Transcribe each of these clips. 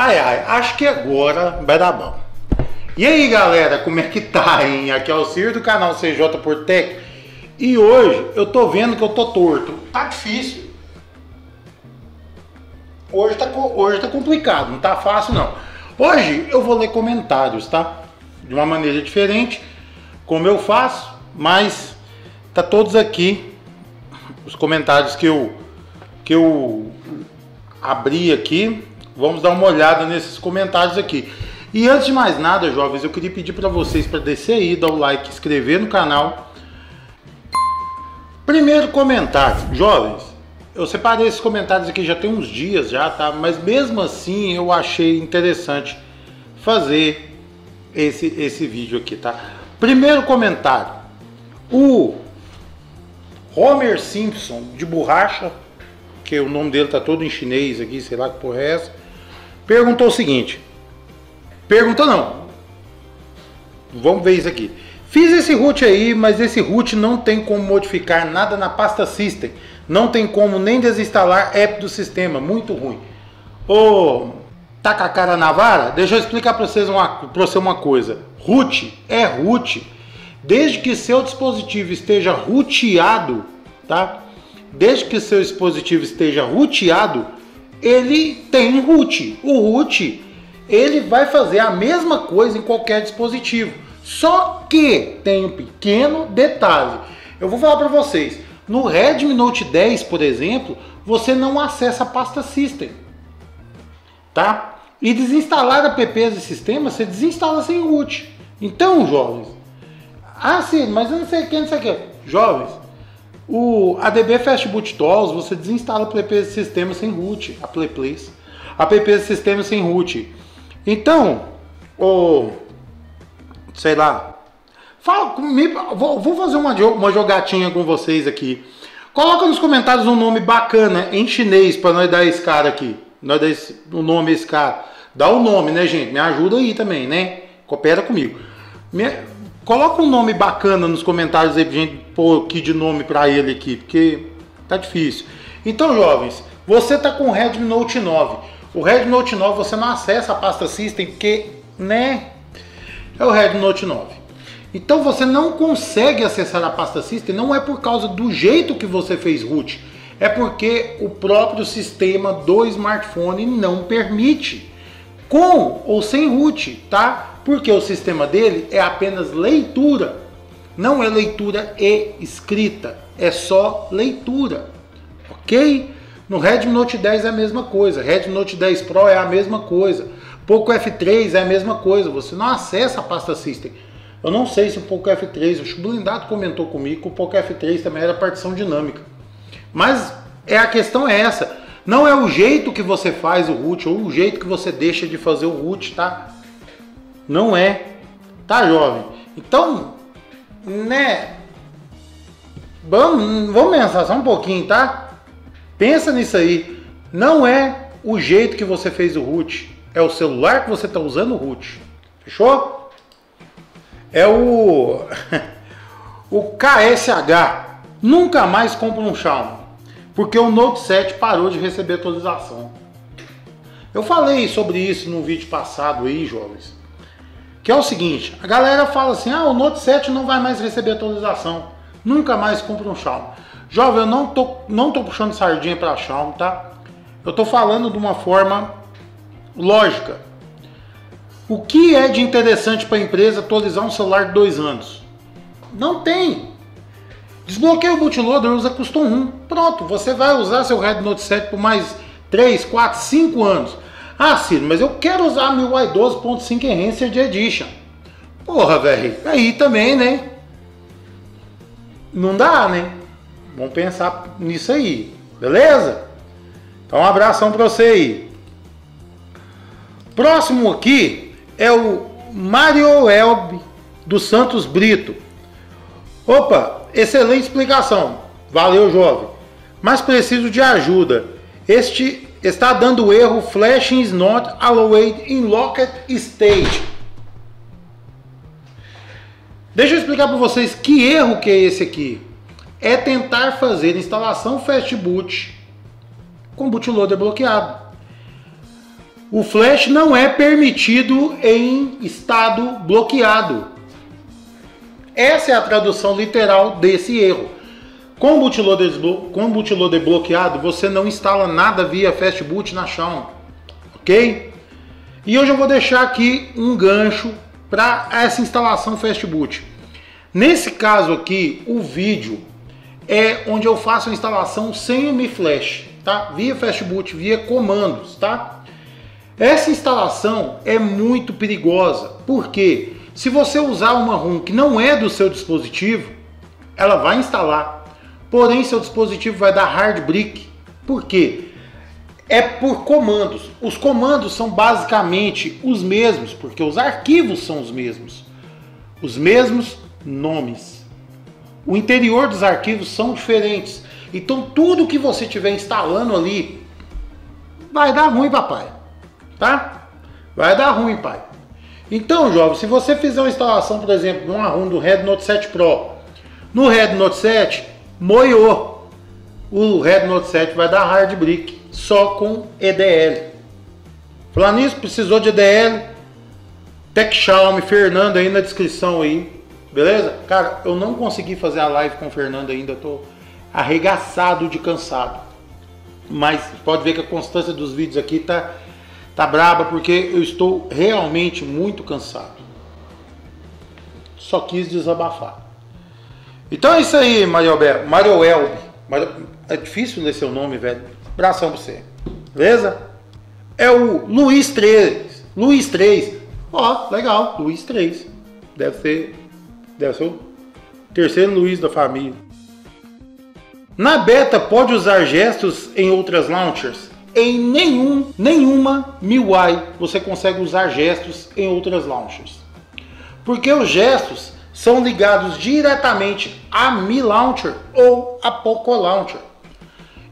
Ai, ai, acho que agora vai dar bom. E aí, galera, como é que tá, hein? Aqui é o Ciro do canal CJ Portec. E hoje eu tô vendo que eu tô torto. Tá difícil. Hoje tá complicado, não tá fácil não. Hoje eu vou ler comentários, tá? De uma maneira diferente, como eu faço, mas tá todos aqui os comentários que eu abri aqui. Vamos dar uma olhada nesses comentários aqui. E antes de mais nada, jovens, eu queria pedir para vocês para descer aí, dar o like, inscrever no canal. Primeiro comentário, jovens, eu separei esses comentários aqui já tem uns dias já, tá? Mas mesmo assim eu achei interessante fazer esse vídeo aqui, tá? Primeiro comentário, o Homer Simpson de borracha, que o nome dele tá todo em chinês aqui, sei lá que porra é essa, perguntou o seguinte, vamos ver isso aqui. Fiz esse root aí, mas esse root não tem como modificar nada na pasta System, não tem como nem desinstalar app do sistema, muito ruim. Ô, tá com a cara na vara? Deixa eu explicar para vocês uma coisa, root é root, desde que seu dispositivo esteja rooteado, tá? Desde que seu dispositivo esteja rooteado, ele tem root, o root... Ele vai fazer a mesma coisa em qualquer dispositivo, só que tem um pequeno detalhe. Eu vou falar para vocês, no Redmi Note 10, por exemplo, você não acessa a pasta System, tá? E desinstalar apps de sistema, você desinstala sem root. Então, jovens, ah sim, mas eu não sei o que, não sei o que. Jovens, o ADB Fastboot Tools, você desinstala apps de sistema sem root, apps de sistema sem root. Então, sei lá, fala comigo, vou fazer uma jogatinha com vocês aqui. Coloca nos comentários um nome bacana em chinês para nós dar esse cara aqui. Nós dar o nome a esse cara. Dá o nome, né, gente? Me ajuda aí também, né? Coopera comigo. Coloca um nome bacana nos comentários aí pra gente pôr aqui de nome para ele aqui, porque tá difícil. Então, jovens, você tá com o Redmi Note 9. O Redmi Note 9 você não acessa a pasta System porque, né, é o Redmi Note 9. Então você não consegue acessar a pasta System, não é por causa do jeito que você fez root, é porque o próprio sistema do smartphone não permite, com ou sem root, tá? Porque o sistema dele é apenas leitura, não é leitura e escrita, é só leitura, ok? No Redmi Note 10 é a mesma coisa, Redmi Note 10 Pro é a mesma coisa, Poco F3 é a mesma coisa, você não acessa a pasta System. Eu não sei se o Poco F3, o blindado comentou comigo que o Poco F3 também era partição dinâmica. Mas a questão é essa, não é o jeito que você faz o root ou o jeito que você deixa de fazer o root, tá? Não é, tá, jovem? Então, né, vamos pensar só um pouquinho, tá? Pensa nisso aí, não é o jeito que você fez o root, é o celular que você está usando o root, fechou? É o KSH, nunca mais compro um Xiaomi, porque o Note 7 parou de receber atualização. Eu falei sobre isso no vídeo passado aí, jovens, que é o seguinte, a galera fala assim, ah, o Note 7 não vai mais receber atualização, nunca mais compro um Xiaomi. Jovem, eu não tô puxando sardinha para Xiaomi, tá? Eu tô falando de uma forma lógica. O que é de interessante para a empresa atualizar um celular de 2 anos? Não tem. Desbloqueia o bootloader, usa Custom ROM. Pronto, você vai usar seu Redmi Note 7 por mais 3, 4, 5 anos. Ah, Ciro, mas eu quero usar a MIUI 12.5 Enhanced Edition. Porra, velho, aí também, né? Não dá, né? Vamos pensar nisso aí, beleza? Então um abração para você aí. Próximo aqui é o Mário Elbe dos Santos Brito. Opa, excelente explicação. Valeu, jovem. Mas preciso de ajuda. Este está dando erro. Flashing is not allowed in locked state. Deixa eu explicar para vocês que erro que é esse aqui. É tentar fazer instalação Fastboot com bootloader bloqueado. O flash não é permitido em estado bloqueado. Essa é a tradução literal desse erro. Com o bootloader bloqueado, você não instala nada via Fastboot na Xiaomi, ok? E hoje eu vou deixar aqui um gancho para essa instalação Fastboot. Nesse caso aqui, o vídeo é onde eu faço a instalação sem o MiFlash, tá? Via Fastboot, via comandos, tá? Essa instalação é muito perigosa, porque se você usar uma ROM que não é do seu dispositivo, ela vai instalar, porém seu dispositivo vai dar hard brick. Por quê? É por comandos. Os comandos são basicamente os mesmos, porque os arquivos são os mesmos nomes. O interior dos arquivos são diferentes. Então tudo que você tiver instalando ali vai dar ruim, papai, tá? Vai dar ruim, pai. Então, jovem, se você fizer uma instalação, por exemplo, de uma ROM do Redmi Note 7 Pro no Redmi Note 7, moiou. O Redmi Note 7 vai dar hard brick. Só com EDL. Falando nisso, precisou de EDL, Tech Xiaomi, Fernando aí na descrição aí, beleza? Cara, eu não consegui fazer a live com o Fernando ainda, tô arregaçado de cansado. Mas pode ver que a constância dos vídeos aqui tá braba, porque eu estou realmente muito cansado. Só quis desabafar. Então é isso aí, Mário Elbe. É difícil ler seu nome, velho. Abração pra você, beleza? É o Luiz 3. Luiz 3. Ó, legal, Luiz 3. Deve ser o terceiro Luiz da família. Na beta pode usar gestos em outras launchers? Em nenhuma MIUI você consegue usar gestos em outras launchers. Porque os gestos são ligados diretamente a Mi Launcher ou a Poco Launcher.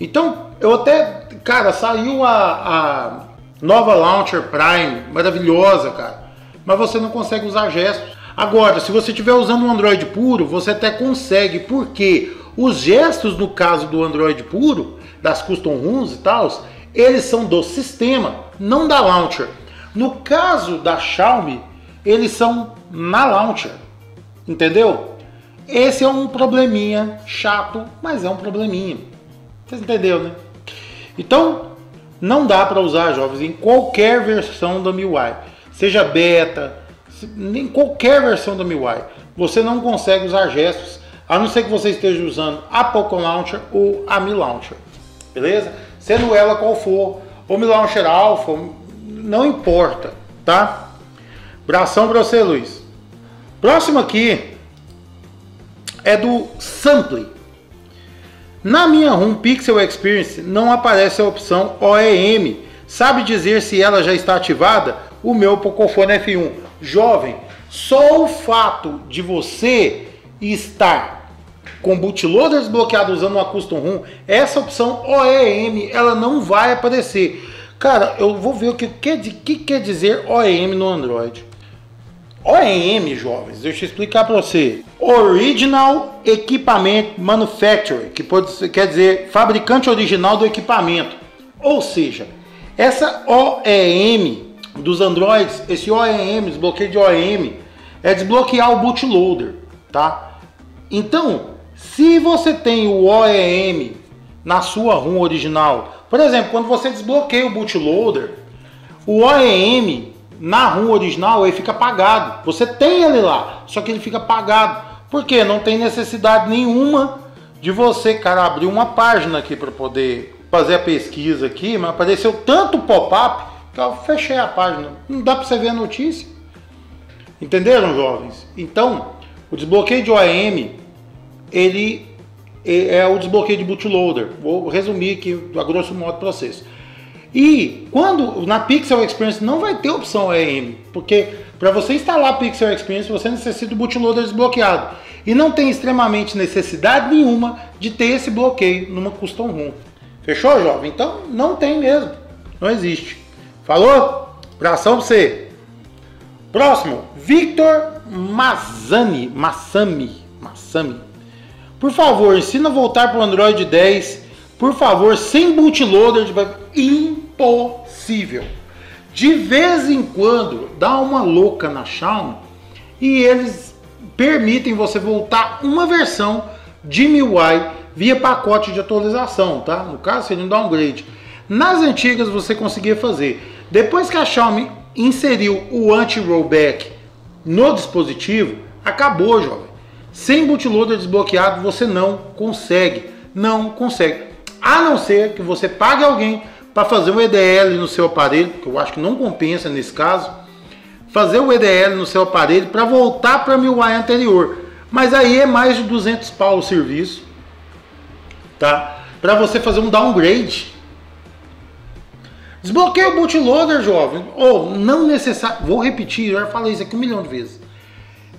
Então, eu até, cara, saiu a nova Launcher Prime, maravilhosa, cara, mas você não consegue usar gestos. Agora, se você estiver usando um Android puro, você até consegue, porque os gestos, no caso do Android puro, das custom ROMs e tal, eles são do sistema, não da Launcher. No caso da Xiaomi, eles são na Launcher, entendeu? Esse é um probleminha chato, mas é um probleminha. Vocês entenderam, né? Então, não dá para usar, jovens, em qualquer versão da MIUI. Seja beta, em qualquer versão da MIUI. Você não consegue usar gestos, a não ser que você esteja usando a Poco Launcher ou a Mi Launcher. Beleza? Sendo ela qual for, ou Mi Launcher Alpha, não importa, tá? Abração para você, Luiz. Próximo aqui é do Sample. Na minha ROM Pixel Experience não aparece a opção OEM. Sabe dizer se ela já está ativada? O meu Pocophone F1. Jovem, só o fato de você estar com bootloader desbloqueado usando uma custom ROM, essa opção OEM, ela não vai aparecer. Cara, eu vou ver o que quer dizer OEM no Android. OEM, jovens, deixa eu explicar para você. Original Equipment Manufacturer, que quer dizer fabricante original do equipamento. Ou seja, essa OEM dos Androids, esse OEM, desbloqueio de OEM, é desbloquear o bootloader, tá? Então, se você tem o OEM na sua ROM original, por exemplo, quando você desbloqueia o bootloader, o OEM na ROM original ele fica apagado. Você tem ele lá, só que ele fica apagado. Porque não tem necessidade nenhuma de você, cara, abrir uma página aqui para poder fazer a pesquisa aqui, mas apareceu tanto pop-up que eu fechei a página. Não dá para você ver a notícia. Entenderam, jovens? Então, o desbloqueio de OEM, ele é o desbloqueio de bootloader. Vou resumir aqui, a grosso modo, o processo. E quando na Pixel Experience não vai ter opção OEM, porque para você instalar a Pixel Experience você necessita do bootloader desbloqueado e não tem extremamente necessidade nenhuma de ter esse bloqueio numa custom ROM. Fechou, jovem? Então não tem mesmo, não existe. Falou? Abração pra você. Próximo, Victor Mazani Masami. Por favor, ensina a voltar para o Android 10. Por favor, sem bootloader. Impossível. De vez em quando dá uma louca na Xiaomi e eles permitem você voltar uma versão de MIUI via pacote de atualização, tá? No caso seria um downgrade. Nas antigas você conseguia fazer. Depois que a Xiaomi inseriu o anti-rollback no dispositivo, acabou, jovem. Sem bootloader desbloqueado você não consegue, a não ser que você pague alguém para fazer um EDL no seu aparelho, que eu acho que não compensa nesse caso, fazer o EDL no seu aparelho para voltar para a MIUI anterior, mas aí é mais de 200 pau o serviço, tá? Para você fazer um downgrade. Desbloqueia o bootloader, jovem, ou não necessário, vou repetir, eu já falei isso aqui um milhão de vezes,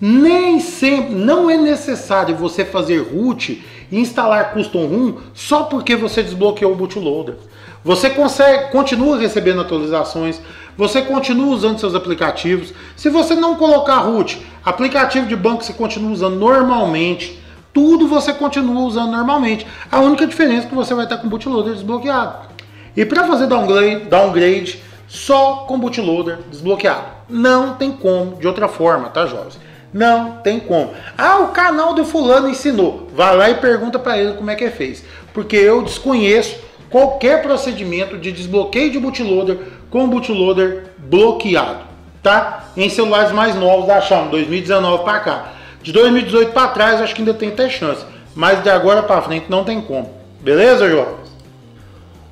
nem sempre, não é necessário você fazer root e instalar custom ROM só porque você desbloqueou o bootloader. Você consegue, continua recebendo atualizações, você continua usando seus aplicativos. Se você não colocar root, aplicativo de banco você continua usando normalmente, tudo você continua usando normalmente. A única diferença é que você vai estar com o bootloader desbloqueado. E para fazer downgrade só com bootloader desbloqueado. Não tem como de outra forma, tá, jovens? Não tem como. Ah, o canal do fulano ensinou. Vai lá e pergunta para ele como é que fez, porque eu desconheço qualquer procedimento de desbloqueio de bootloader com bootloader bloqueado, tá? Em celulares mais novos da Xiaomi, 2019 para cá. De 2018 para trás acho que ainda tem até chance, mas de agora para frente não tem como. Beleza, jovens?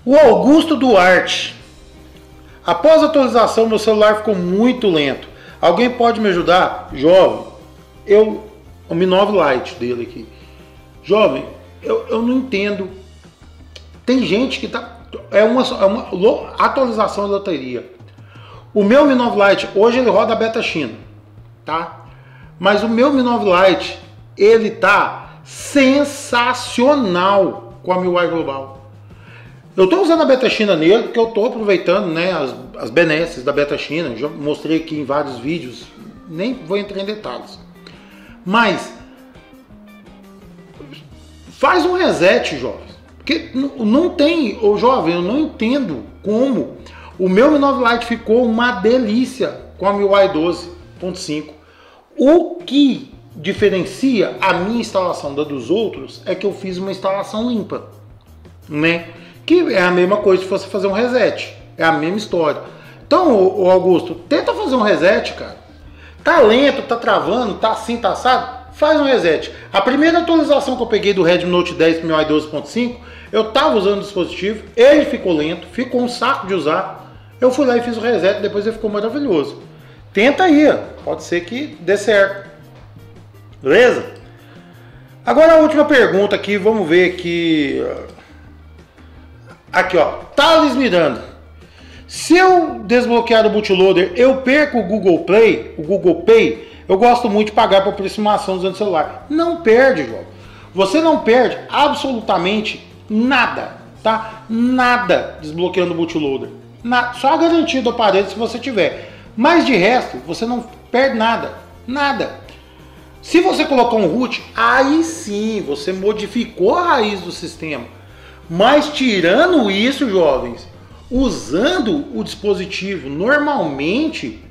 O Augusto Duarte. Após a atualização meu celular ficou muito lento. Alguém pode me ajudar? Jovem, o Mi 9 Lite dele aqui. Jovem, eu não entendo. Tem gente que tá... É uma atualização de loteria. O meu Mi 9 Lite, hoje ele roda a beta China, tá? Mas o meu Mi 9 Lite, ele tá sensacional com a MIUI Global. Eu tô usando a beta China nele, porque eu tô aproveitando, né, as benesses da beta China. Já mostrei aqui em vários vídeos, nem vou entrar em detalhes. Mas faz um reset, jovem. Porque não tem, ô jovem, eu não entendo como o meu Mi 9 Lite ficou uma delícia com a MIUI 12.5. O que diferencia a minha instalação da dos outros é que eu fiz uma instalação limpa, né? Que é a mesma coisa se fosse fazer um reset, é a mesma história. Então, ô Augusto, tenta fazer um reset, cara. Tá lento, tá travando, tá assim, tá assado, faz um reset. A primeira atualização que eu peguei do Redmi Note 10 para o MIUI 12.5, eu estava usando o dispositivo, ele ficou lento, ficou um saco de usar. Eu fui lá e fiz o reset, depois ele ficou maravilhoso. Tenta aí, pode ser que dê certo. Beleza? Agora a última pergunta aqui, vamos ver aqui. Aqui, ó, Tales Miranda. Se eu desbloquear o bootloader, eu perco o Google Play, o Google Pay? Eu gosto muito de pagar por aproximação usando o celular. Não perde, jovem. Você não perde absolutamente nada, tá? Nada desbloqueando o bootloader. Só a garantia do aparelho se você tiver. Mas de resto, você não perde nada. Nada. Se você colocar um root, aí sim, você modificou a raiz do sistema. Mas tirando isso, jovens, usando o dispositivo normalmente,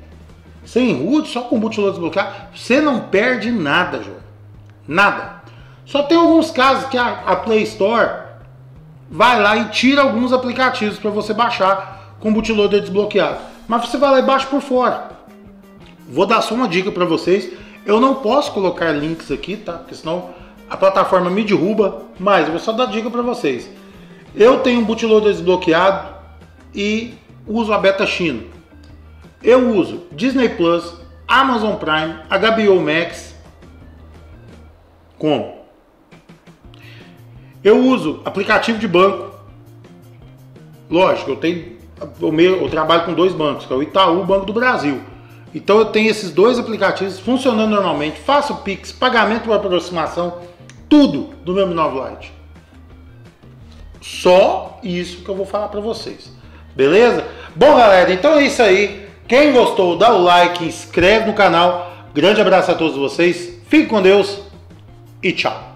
sem root, só com o bootloader desbloqueado, você não perde nada, jovem. Nada. Só tem alguns casos que a Play Store vai lá e tira alguns aplicativos para você baixar com o bootloader desbloqueado. Mas você vai lá e baixa por fora. Vou dar só uma dica para vocês. Eu não posso colocar links aqui, tá? Porque senão a plataforma me derruba. Mas eu vou só dar dica para vocês. Eu tenho um bootloader desbloqueado e uso a beta China. Eu uso Disney Plus, Amazon Prime, HBO Max. Como? Eu uso aplicativo de banco. Lógico, eu trabalho com dois bancos, que é o Itaú e o Banco do Brasil. Então eu tenho esses dois aplicativos funcionando normalmente. Faço Pix, pagamento por aproximação, tudo do meu Mi 9 Lite. Só isso que eu vou falar para vocês. Beleza? Bom, galera, então é isso aí. Quem gostou, dá o like, inscreve no canal. Grande abraço a todos vocês. Fique com Deus e tchau.